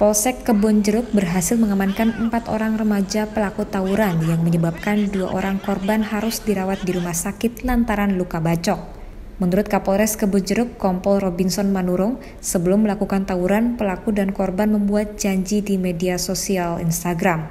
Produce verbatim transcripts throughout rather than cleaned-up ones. Polsek Kebon Jeruk berhasil mengamankan empat orang remaja pelaku tawuran yang menyebabkan dua orang korban harus dirawat di rumah sakit lantaran luka bacok. Menurut Kapolres Kebon Jeruk, Kompol Robinson Manurung, sebelum melakukan tawuran, pelaku dan korban membuat janji di media sosial Instagram.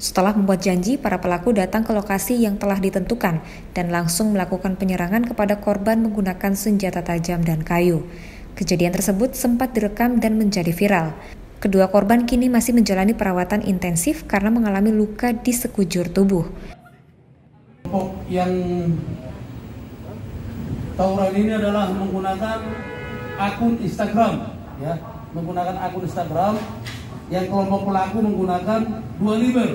Setelah membuat janji, para pelaku datang ke lokasi yang telah ditentukan dan langsung melakukan penyerangan kepada korban menggunakan senjata tajam dan kayu. Kejadian tersebut sempat direkam dan menjadi viral. Kedua korban kini masih menjalani perawatan intensif karena mengalami luka di sekujur tubuh. Yang tawuran ini adalah menggunakan akun Instagram, ya, menggunakan akun Instagram. Yang kelompok pelaku menggunakan dua liber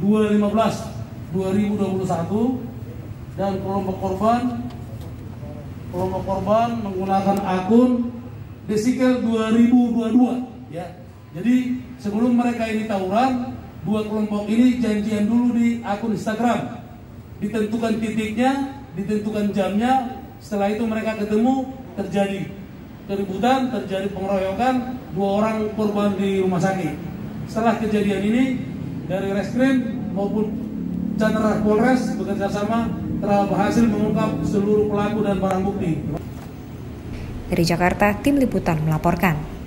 dua lima belas dua ribu dua puluh satu dan kelompok korban kelompok korban menggunakan akun The Seeker dua ribu dua puluh dua, ya. Jadi sebelum mereka ini tawuran, dua kelompok ini janjian dulu di akun Instagram. Ditentukan titiknya, ditentukan jamnya. Setelah itu mereka ketemu, terjadi keributan, terjadi pengeroyokan, dua orang korban di rumah sakit. Setelah kejadian ini, dari Reskrim maupun Catur Polres bekerja sama telah berhasil mengungkap seluruh pelaku dan barang bukti. Dari Jakarta, tim liputan melaporkan.